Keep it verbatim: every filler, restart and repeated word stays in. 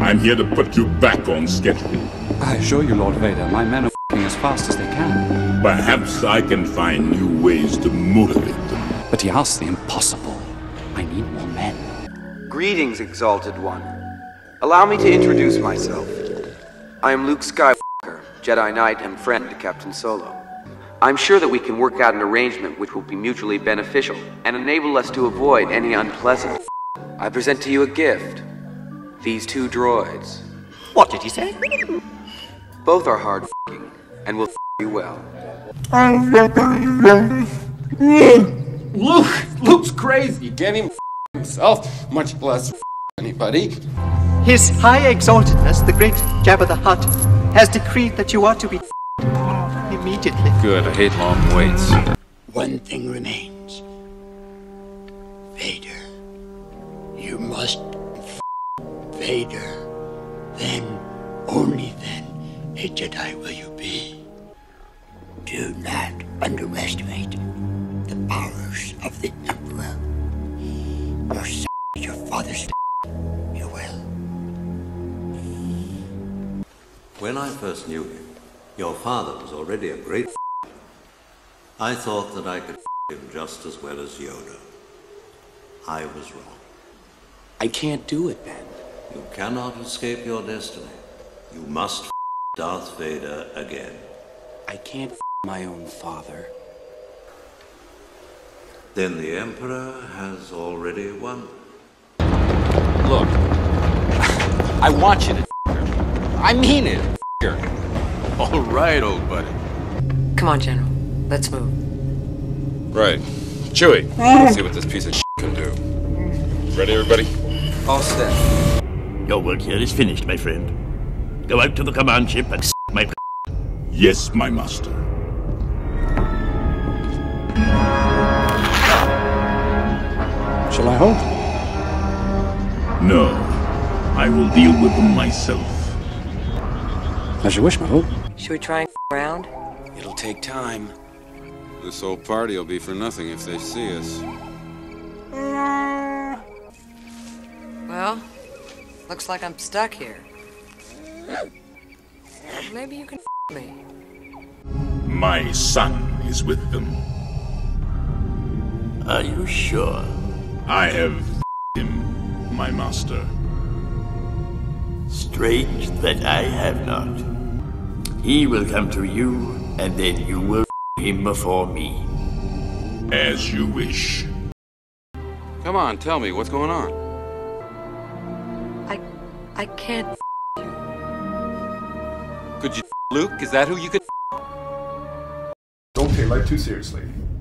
I'm here to put you back on schedule. I assure you, Lord Vader, my men are f***ing as fast as they can. Perhaps I can find new ways to motivate them. But he asks the impossible. I need more men. Greetings, Exalted One. Allow me to introduce myself. I am Luke Skywalker, Jedi Knight and friend to Captain Solo. I'm sure that we can work out an arrangement which will be mutually beneficial and enable us to avoid any unpleasant. I present to you a gift. These two droids. What did he say? Both are hard f***ing and will f*** you well. Luke! Luke's crazy! You can't even f*** himself, much less f*** anybody. His High Exaltedness, the great Jabba the Hutt, has decreed that you are to be f***ed immediately. Good, I hate long waits. One thing remains. Vader. You must f*** Vader. Then, only then, a Jedi will you be. Do not underestimate the powers of the Emperor. Your s***, your father's s***, you will. When I first knew him, your father was already a great f***. I thought that I could f*** him just as well as Yoda. I was wrong. I can't do it, Ben. You cannot escape your destiny. You must f*** Darth Vader again. I can't f*** my own father. Then the Emperor has already won. Look, I want you to f*** her. I mean it, f*** her. All right, old buddy. Come on, General. Let's move. Right. Chewie, let's see what this piece of s*** can do. Ready, everybody? All set. Your work here is finished, my friend. Go out to the command ship and s*** my p***. Yes, my master. Shall I hold? No. I will deal with them myself. As you wish, my lord. Should we try and f*** around? It'll take time. This whole party will be for nothing if they see us. Well? Looks like I'm stuck here. Maybe you can f*** me. My son is with them. Are you sure? I have f***ed him, my master. Strange that I have not. He will come to you, and then you will f*** him before me. As you wish. Come on, tell me, what's going on? I can't f*** you. Could you f*** Luke? Is that who you could f***? Don't take life too seriously.